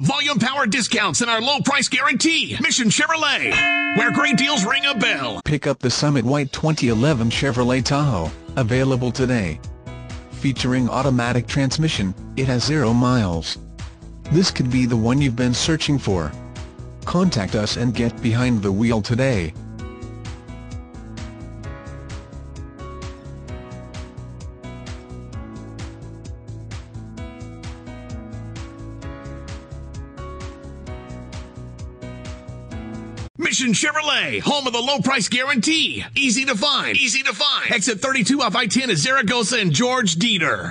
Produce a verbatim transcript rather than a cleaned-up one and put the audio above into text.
Volume power discounts and our low price guarantee. Mission Chevrolet, where great deals ring a bell. Pick up the Summit White twenty eleven Chevrolet Tahoe, available today. Featuring automatic transmission, it has zero miles. This could be the one you've been searching for. Contact us and get behind the wheel today. Mission Chevrolet, home of the low price guarantee. Easy to find. Easy to find. Exit thirty-two off I ten at Zaragoza and George Dieter.